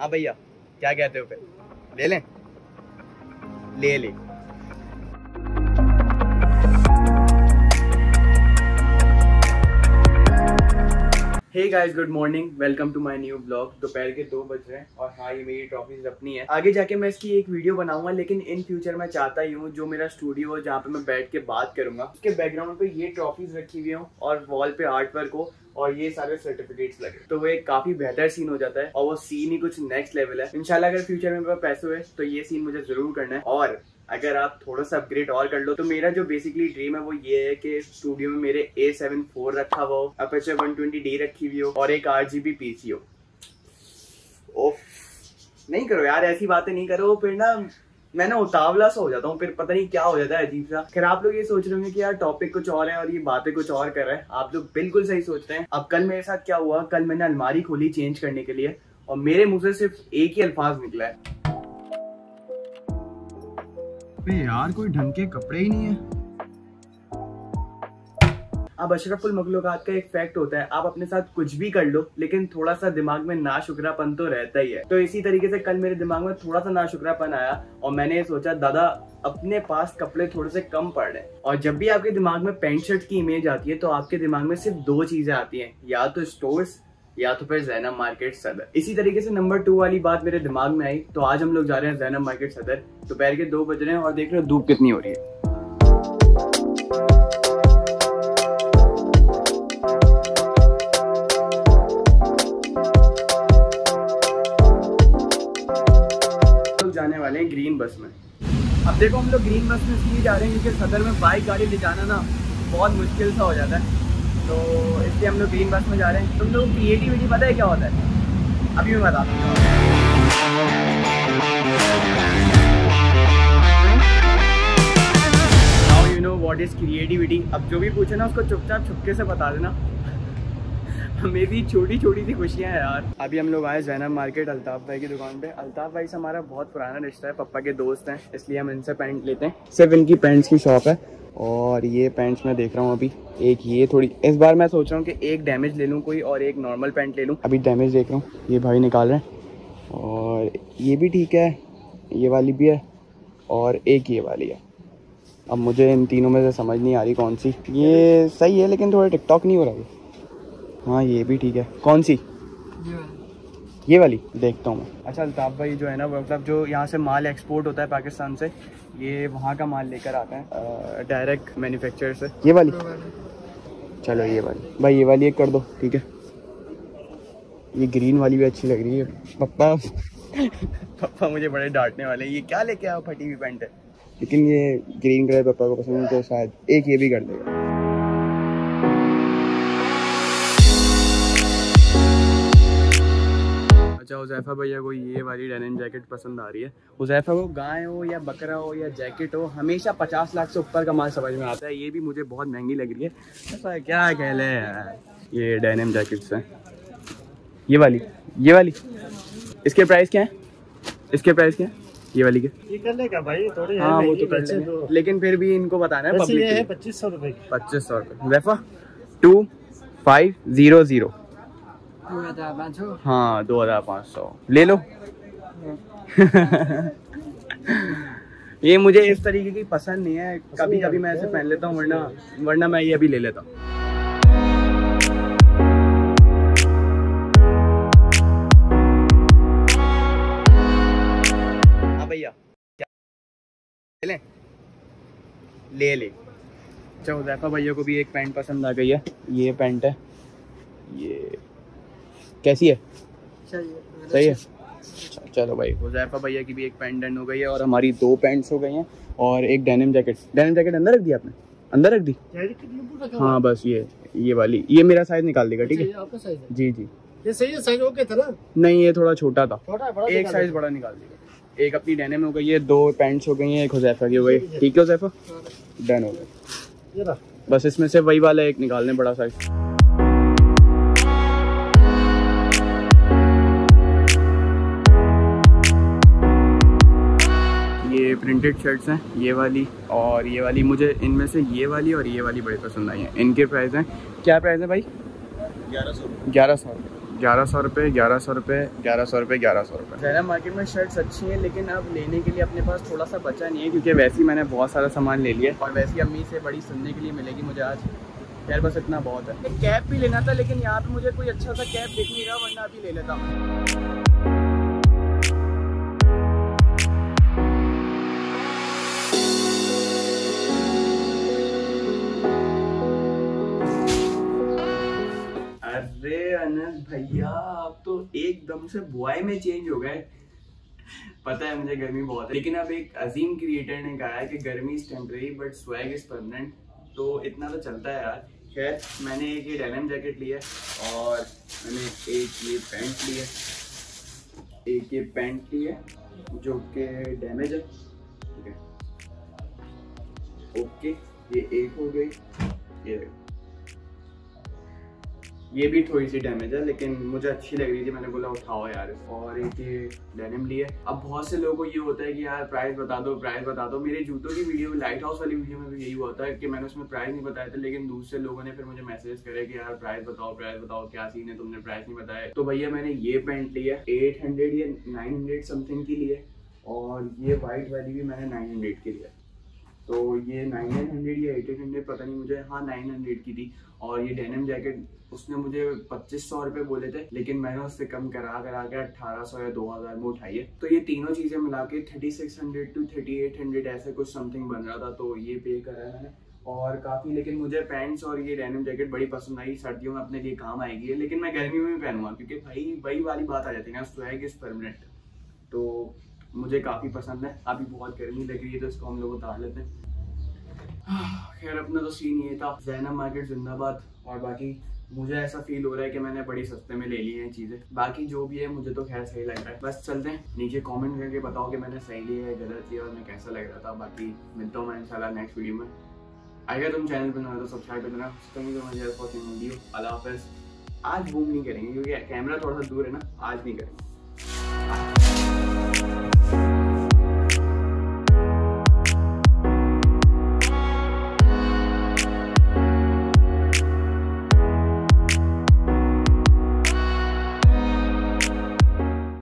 हाँ भैया क्या कहते हो फिर, ले लें? ले ले। Hey guys, good morning, welcome to my new blog. दोपहर के 2 बज रहे हैं और हाँ, ये मेरी ट्रॉफीज अपनी है। आगे जाके मैं इसकी एक वीडियो बनाऊंगा, लेकिन इन फ्यूचर मैं चाहता ही हूँ जो मेरा स्टूडियो हो जहाँ पे मैं बैठ के बात करूंगा, उसके बैकग्राउंड पे ये ट्रॉफीज रखी हुई हो और वॉल पे आर्ट वर्क हो और ये सारे सर्टिफिकेट्स लगे, तो वो एक काफी बेहतर सीन हो जाता है और वो सीन ही कुछ नेक्स्ट लेवल है। इंशाल्लाह अगर फ्यूचर में मेरे पास पैसे हुए तो ये सीन मुझे जरूर करना है। और अगर आप थोड़ा सा अपग्रेड और कर लो तो मेरा जो बेसिकली ड्रीम है वो ये है कि स्टूडियो में मेरे A74 रखा हुआ हो, अपर्चर 120D रखी हुई हो और एक RGB PC हो। ओफ, नहीं करो यार ऐसी बातें नहीं करो, फिर ना मैं ना उतावला सा हो जाता हूँ, फिर पता नहीं क्या हो जाता है अजीब सा। खैर आप लोग ये सोच रहे होंगे कि यार टॉपिक कुछ और है और ये बातें कुछ और कर रहे हैं। आप लोग बिल्कुल सही सोच रहे हैं। अब कल मेरे साथ क्या हुआ, कल मैंने अलमारी खोली चेंज करने के लिए और मेरे मुँह से सिर्फ एक ही अल्फाज निकला है, यार कोई ढंग के कपड़े ही नहीं है। अब अशरफुल मखलूकात का एक फैक्ट होता है, आप अपने साथ कुछ भी कर लो लेकिन थोड़ा सा दिमाग में नाशुकरापन तो रहता ही है। तो इसी तरीके से कल मेरे दिमाग में थोड़ा सा नाशुकरापन आया और मैंने सोचा दादा अपने पास कपड़े थोड़े से कम पड़ रहे हैं। और जब भी आपके दिमाग में पैंट शर्ट की इमेज आती है तो आपके दिमाग में सिर्फ 2 चीजें आती है, या तो स्टोर्स या तो फिर ज़ैनब मार्केट सदर। इसी तरीके से नंबर 2 वाली बात मेरे दिमाग में आई, तो आज हम लोग जा रहे हैं ज़ैनब मार्केट सदर। दोपहर के 2 बज रहे हैं और देख रहे हो धूप कितनी हो रही है। लोग जाने वाले हैं ग्रीन बस में। अब देखो हम लोग ग्रीन बस में इसलिए जा रहे हैं क्योंकि सदर में बाइक गाड़ी ले जाना ना बहुत मुश्किल सा हो जाता है, तो इसलिए हम लोग ग्रीन बस में जा रहे हैं। तुम लोग क्रिएटिविटी पता है क्या होता है, अभी मैं बता दूँगा। Now you know what is creativity. अब जो भी पूछे ना उसको चुपचाप छुपके से बता देना। मेरी छोटी छोटी सी खुशियाँ हैं यार। अभी हम लोग आए ज़ैनब मार्केट अल्ताफ भाई की दुकान पे। अल्ताफ भाई से हमारा बहुत पुराना रिश्ता है, पप्पा के दोस्त हैं, इसलिए हम इनसे पैंट लेते हैं। सिर्फ इनकी पैंट्स की शॉप है और ये पैंट्स मैं देख रहा हूँ अभी, एक ये थोड़ी, इस बार मैं सोच रहा हूँ कि एक डैमेज ले लूँ कोई और एक नॉर्मल पैंट ले लूँ। अभी डैमेज देख रहा हूँ, ये भाई निकाल रहे हैं और ये भी ठीक है, ये वाली भी है और एक ये वाली है। अब मुझे इन तीनों में से समझ नहीं आ रही कौन सी, ये सही है लेकिन थोड़ा टिकटॉक नहीं हो रहा है। हाँ ये भी ठीक है, कौन सी, ये वाली देखता हूँ मैं। अच्छा अल्ताफ भाई जो है ना, मतलब जो यहाँ से माल एक्सपोर्ट होता है पाकिस्तान से, ये वहाँ का माल लेकर आते हैं डायरेक्ट मैन्युफैक्चरर से। ये वाली, चलो ये वाली भाई, ये वाली एक कर दो ठीक है। ये ग्रीन वाली भी अच्छी लग रही है। पप्पा पप्पा मुझे बड़े डांटने वाले हैं, ये क्या लेके आओ फटी हुई पैंट है, लेकिन ये ग्रीन कलर पप्पा को पसंद है तो शायद एक ये भी कर देगा। अच्छा हुज़ैफ़ा भैया को ये वाली डेनिम जैकेट पसंद आ रही है। हुज़ैफ़ा को गाय हो या बकरा हो या जैकेट हो, हमेशा 50 लाख से ऊपर का माल समझ में आता है। ये भी मुझे बहुत महंगी लग रही है, ऐसा क्या कह ले यार। ये डेनिम जैकेट्स हैं, ये वाली, ये वाली, इसके प्राइस क्या है, इसके प्राइस क्या है, ये वाली के ये कर लेगा भाई थोड़े। हाँ वो तो कर लेंगे लेकिन फिर भी इनको बताना है पब्लिक है। 2500 रुपये, 2500 रुपये। हुज़ैफ़ा 2500। 2500, हाँ 2500 ले लो। ये मुझे इस तरीके की पसंद नहीं है, कभी कभी मैं ऐसे पहन लेता हूँ, वरना मैं ये अभी ले लेता हूँ। हाँ भैया क्या ले ले। अच्छा हुज़ैफ़ा भैया को भी एक पैंट पसंद आ गई है, ये पैंट है, ये कैसी है, सही है। चलो भाई हुज़ैफ़ा भैया की भी एक पैंट डन हो गई है और हमारी 2 पैंट्स हो गई हैं और एक डेनिम जैकेट। डेनिम जैकेट अंदर रख दी आपने, अंदर रख दी। हाँ बस ये वाली, ये मेरा साइज निकाल देगा ठीक है। जी जी ये सही है, साइज ओके था ना? नहीं ये थोड़ा छोटा था, एक साइज बड़ा निकाल देगा। एक अपनी डेनिम हो गई है, 2 पैंट्स हो गई हैं, एक हुज़ैफ़ा की हो गई ठीक है। हुज़ैफ़ा डन हो गया, बस इसमें से वही वाला एक निकालने बड़ा साइज। प्रिंटेड शर्ट्स हैं ये वाली और ये वाली, मुझे इनमें से ये वाली और ये वाली बड़ी पसंद आई हैं। इनके प्राइस हैं, क्या प्राइस है भाई? 1100। 1100 रुपये। ज़ैनब मार्केट में शर्ट्स अच्छी हैं, लेकिन अब लेने के लिए अपने पास थोड़ा सा बचा नहीं है, क्योंकि वैसे ही मैंने बहुत सारा सामान ले लिया और वैसे ही अम्मी से बड़ी सुनने के लिए मिलेगी मुझे आज। यार बस इतना बहुत है। एक कैप भी लेना था, लेकिन यहाँ पर मुझे कोई अच्छा सा कैप दिख नहीं रहा, वरना अभी ले लेता हूँ। अरे अनस भैया, आप तो एकदम से बुआई में चेंज हो गए। पता है मुझे गर्मी बहुत है, लेकिन अब एक अजीम क्रिएटर ने कहा है कि गर्मी is temporary but swag is permanent, तो इतना तो चलता है यार। खैर, मैंने एक ये डेनिम जैकेट लिया और मैंने एक ये पैंट लिया, जो कि डैमेज है। ठीक है, ओके, ये एक हो गई, ये भी थोड़ी सी डैमेज है, लेकिन मुझे अच्छी लग रही थी, मैंने बोला उठाओ यार। और एक ये डेनिम लिया। अब बहुत से लोगों को ये होता है कि यार प्राइस बता दो, मेरे जूतों की वीडियो, लाइट हाउस वाली वीडियो में भी यही हुआ था कि मैंने उसमें प्राइस नहीं बताया था, लेकिन दूसरे लोगों ने फिर मुझे मैसेज करे कि यार प्राइस बताओ, क्या सीन है, तुमने प्राइस नहीं बताया। तो भैया मैंने ये पैंट लिया 800 या 900 समथिंग की लिए, और ये वाइट वाली भी मैंने 900 की लिया। तो ये 900 या 800 पता नहीं मुझे, हाँ 900 की थी। और ये डेनिम जैकेट उसने मुझे 2500 रुपये बोले थे, लेकिन मैंने उससे कम करा के 1800 या 2000 में उठाई है। तो ये तीनों चीज़ें मिला के 3600 to 3800 ऐसे कुछ समथिंग बन रहा था, तो ये पे करा है मैंने। और काफ़ी, लेकिन मुझे पैंट्स और ये डेनिम जैकेट बड़ी पसंद आई, सर्दियों में अपने लिए काम आएगी, लेकिन मैं गर्मी में भी पहनूंगा, क्योंकि भाई वही वाली बात आ जाती है ना, स्वैग इज परमानेंट। तो मुझे काफ़ी पसंद है। अभी बहुत गर्मी लग रही है, तो इसको हम लोग उतार लेते हैं। खैर, अपना तो सीन ये था, ज़ैनब मार्केट जिंदाबाद। और बाकी मुझे ऐसा फील हो रहा है कि मैंने बड़ी सस्ते में ले ली हैं चीज़ें। बाकी जो भी है मुझे तो खैर सही लग रहा है। बस चलते हैं, नीचे कमेंट करके बताओ कि मैंने सही लिया है, गलत लिया, और मैं कैसा लग रहा था। बाकी मिलता हूँ मैं इंशाल्लाह नेक्स्ट वीडियो में। अगर तुम चैनल पर नए हो तो सब्सक्राइब कर देना। अल्लाह हाफिज़। आज बूम नहीं करेंगे, क्योंकि कैमरा थोड़ा सा दूर है ना, आज नहीं करेंगे।